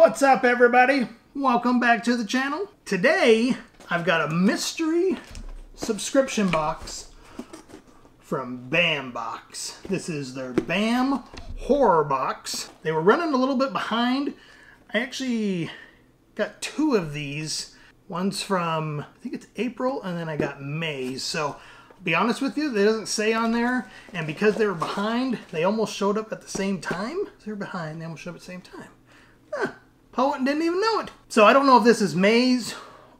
What's up, everybody? Welcome back to the channel. Today, I've got a mystery subscription box from Bam Box. This is their Bam Horror Box. They were running a little bit behind. I actually got two of these. One's from, I think it's April, and then I got May. So, I'll be honest with you, it doesn't say on there. And because they were behind, they almost showed up at the same time. They're behind, they almost showed up at the same time. Huh. Poet didn't even know it. So I don't know if this is May's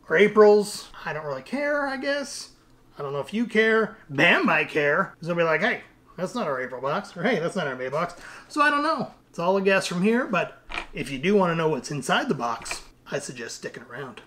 or April's. I don't really care, I guess. I don't know if you care. Bam might care. Because they'll be like, hey, that's not our April box. Or hey, that's not our May box. So I don't know. It's all a guess from here. But if you do want to know what's inside the box, I suggest sticking around.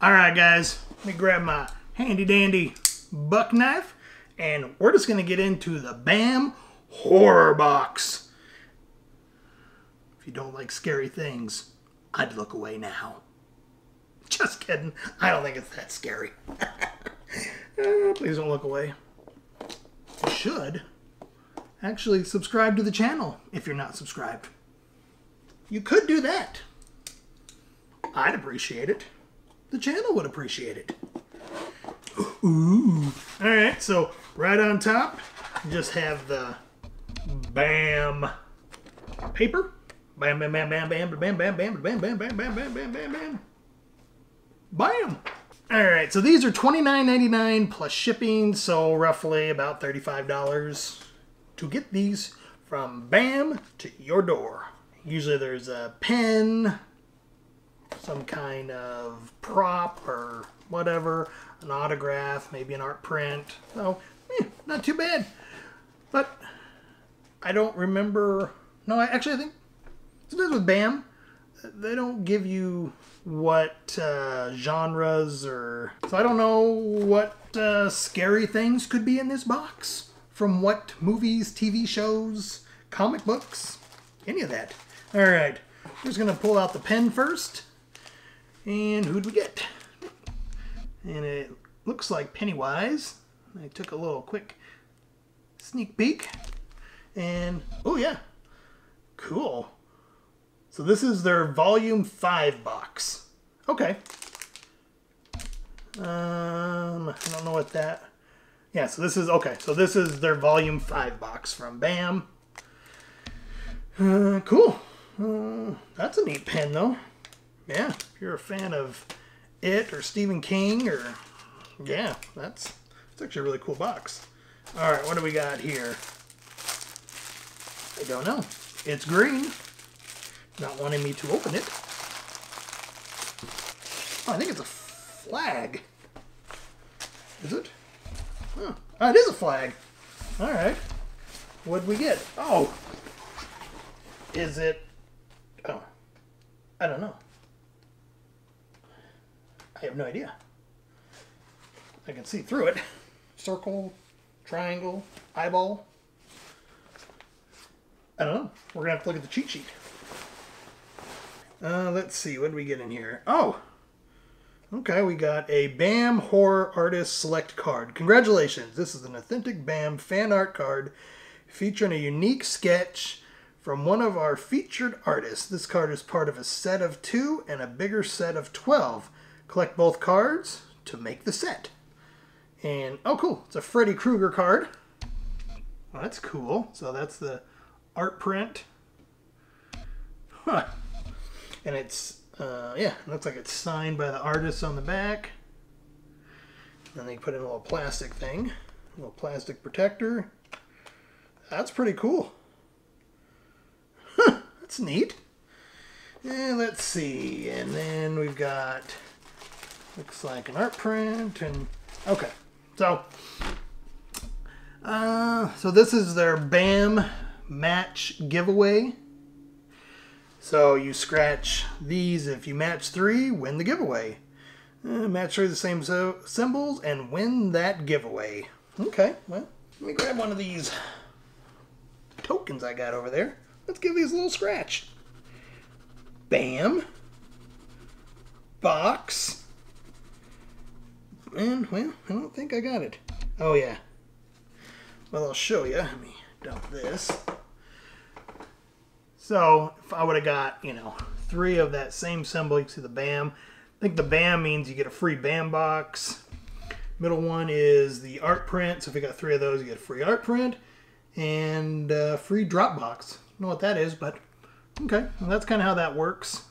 Alright guys, let me grab my handy dandy buck knife and we're just going to get into the Bam Horror Box. If you don't like scary things, I'd look away now. Just kidding, I don't think it's that scary. Please don't look away. You should actually subscribe to the channel if you're not subscribed. You could do that. I'd appreciate it. The channel would appreciate it. Ooh. All right, so right on top, you just have the Bam paper. Bam, bam, bam, bam, bam, bam, bam, bam, bam, bam, bam, bam, bam, bam, bam, bam. Bam! All right, so these are $29.99 plus shipping, so roughly about $35 to get these from Bam to your door. Usually there's a pen, some kind of prop or whatever, an autograph, maybe an art print. So, not too bad. But I don't remember. No, I think sometimes with Bam, they don't give you what genres or. So I don't know what scary things could be in this box. From what movies, TV shows, comic books, any of that. All right, I'm just going to pull out the pen first. And who'd we get? And it looks like Pennywise. I took a little quick sneak peek. And, oh yeah, cool. So this is their Volume 5 box. Okay. I don't know what that... Yeah, so this is, okay, so this is their Volume 5 box from Bam. Cool. That's a neat pen, though. Yeah, if you're a fan of It or Stephen King or... Yeah, that's actually a really cool box. All right, what do we got here? I don't know. It's green. Not wanting me to open it. Oh, I think it's a flag. Is it? Huh. Oh, it is a flag. All right. What'd we get? Oh. Is it... Oh. I don't know. I have no idea. I can see through it. Circle, triangle, eyeball. I don't know. We're going to have to look at the cheat sheet. Let's see. What do we get in here? Oh! Okay, we got a Bam Horror Artist Select card. Congratulations! This is an authentic Bam fan art card featuring a unique sketch from one of our featured artists. This card is part of a set of 2 and a bigger set of 12. Collect both cards to make the set. And, oh cool, it's a Freddy Krueger card. Well, that's cool. So that's the art print. Huh. And it's, yeah, looks like it's signed by the artist on the back. Then they put in a little plastic thing, a little plastic protector. That's pretty cool. Huh, that's neat. And let's see, and then we've got... Looks like an art print, and okay, so this is their Bam match giveaway. So you scratch these. If you match 3, win the giveaway. Match 3 of the same symbols and win that giveaway. Okay, well, let me grab one of these tokens I got over there. Let's give these a little scratch. Bam. box. And, well, I don't think I got it. Oh, yeah. Well, I'll show you. Let me dump this. So, if I would have got, you know, 3 of that same symbol, you can see the BAM. I think the BAM means you get a free BAM box. Middle one is the art print. So if you got 3 of those, you get a free art print. And a free drop box. I don't know what that is, but okay. Well, that's kind of how that works.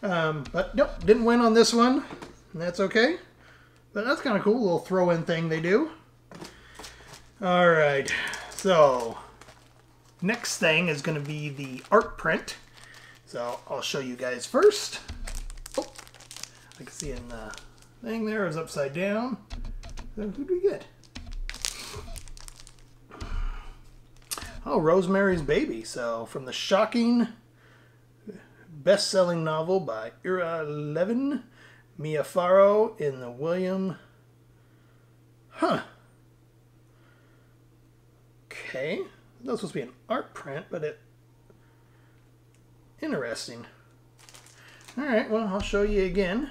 But nope, didn't win on this one. And that's okay. But that's kind of cool. Little throw-in thing they do. Alright, so next thing is going to be the art print. So I'll show you guys first. Oh, I can see in the thing there is upside down. So who do we get? Oh, Rosemary's Baby. So from the shocking best-selling novel by Ira Levin, Mia Farrow in the William... Huh. Okay, that's supposed to be an art print, but it... Interesting. Alright, well, I'll show you again.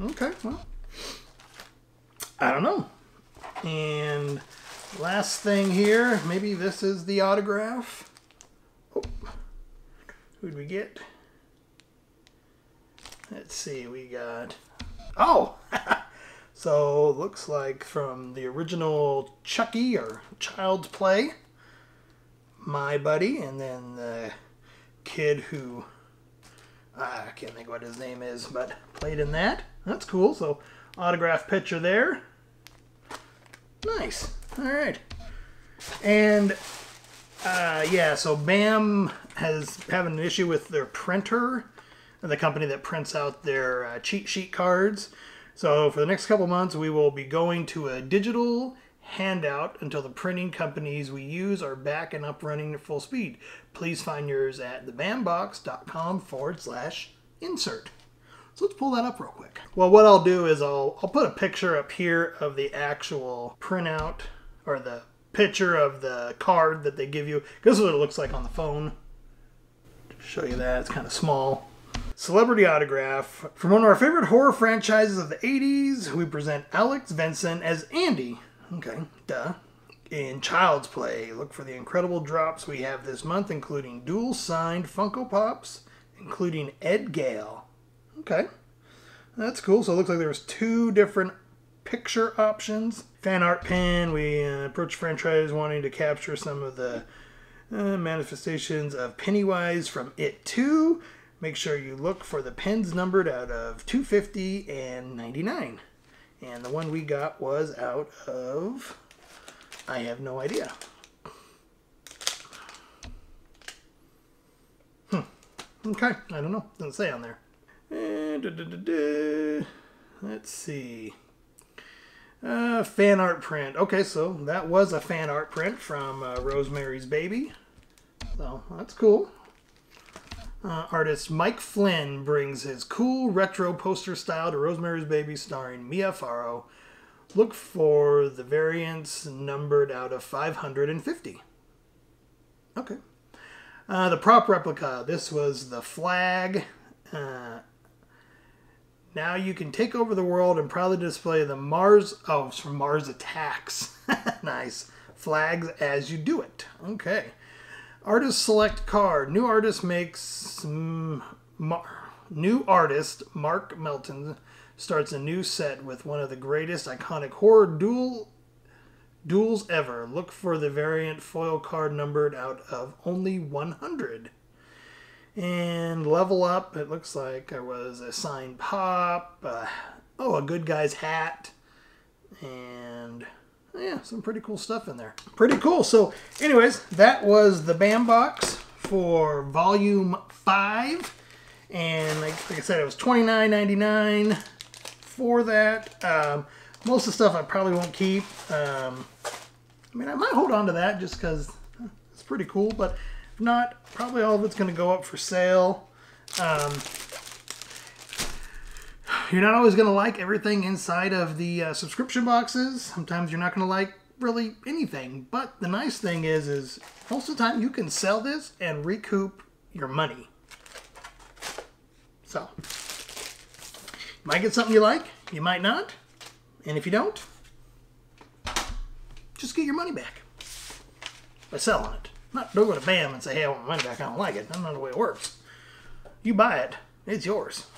Okay, well, I don't know. And last thing here, maybe this is the autograph. Oh, who'd we get? Let's see, we got... Oh! So, looks like from the original Chucky or Child's Play, my buddy, and then the kid who, I can't think what his name is, but played in that. That's cool. So, autograph picture there. Nice. All right. And, yeah, so BAM has having an issue with their printer, the company that prints out their cheat sheet cards. So for the next couple months, we will be going to a digital handout until the printing companies we use are back and up running at full speed. Please find yours at thebambox.com/insert. So let's pull that up real quick. Well, what I'll do is I'll put a picture up here of the actual printout or the picture of the card that they give you. This is what it looks like on the phone. Show you that. It's kind of small. Celebrity autograph. From one of our favorite horror franchises of the 80s, we present Alex Vincent as Andy. Okay, duh. In Child's Play, look for the incredible drops we have this month, including dual-signed Funko Pops, including Ed Gale. Okay, that's cool. So it looks like there was 2 different picture options. Fan art pin. We approached franchise wanting to capture some of the manifestations of Pennywise from It 2. Make sure you look for the pins numbered out of 250 and 99. And the one we got was out of... I have no idea. Okay, I don't know. Doesn't say on there. Let's see. Fan art print. Okay, so that was a fan art print from Rosemary's Baby. So that's cool. Artist Mike Flynn brings his cool retro poster style to Rosemary's Baby, starring Mia Farrow. Look for the variants numbered out of 550. Okay. The prop replica. This was the flag. Now you can take over the world and proudly display the Mars... Oh, it's from Mars Attacks. Nice. Flags as you do it. Okay. Artist select card. New artist makes new artist Mark Melton starts a new set with one of the greatest iconic horror duels ever. Look for the variant foil card numbered out of only 100. And level up. It looks like there was a signed pop. Oh, a good guy's hat. And... yeah, some pretty cool stuff in there. Pretty cool. So, anyways, that was the BAM box for Volume 5. And like I said, it was $29.99 for that. Most of the stuff I probably won't keep. I mean, I might hold on to that just because it's pretty cool. But if not, probably all of it's going to go up for sale. You're not always going to like everything inside of the subscription boxes. Sometimes you're not going to like really anything. But the nice thing is most of the time you can sell this and recoup your money. So, you might get something you like, you might not, and if you don't, just get your money back by selling it. Don't go to BAM and say, hey, I want my money back, I don't like it. That's not the way it works. You buy it, it's yours.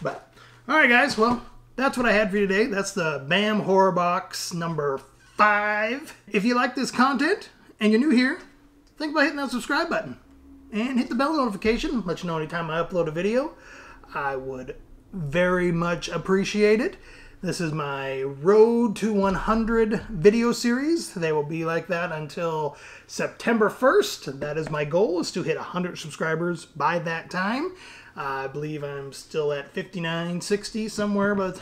But, alright guys, well, that's what I had for you today. That's the BAM Horror Box number 5. If you like this content and you're new here, think about hitting that subscribe button and hit the bell notification. Let you know anytime I upload a video. I would very much appreciate it. This is my Road to 100 video series. They will be like that until September 1st. That is my goal, is to hit 100 subscribers by that time. I believe I'm still at 59, 60 somewhere, but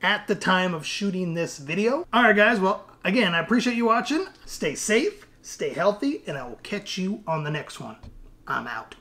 at the time of shooting this video. All right, guys. Well, again, I appreciate you watching. Stay safe, stay healthy, and I will catch you on the next one. I'm out.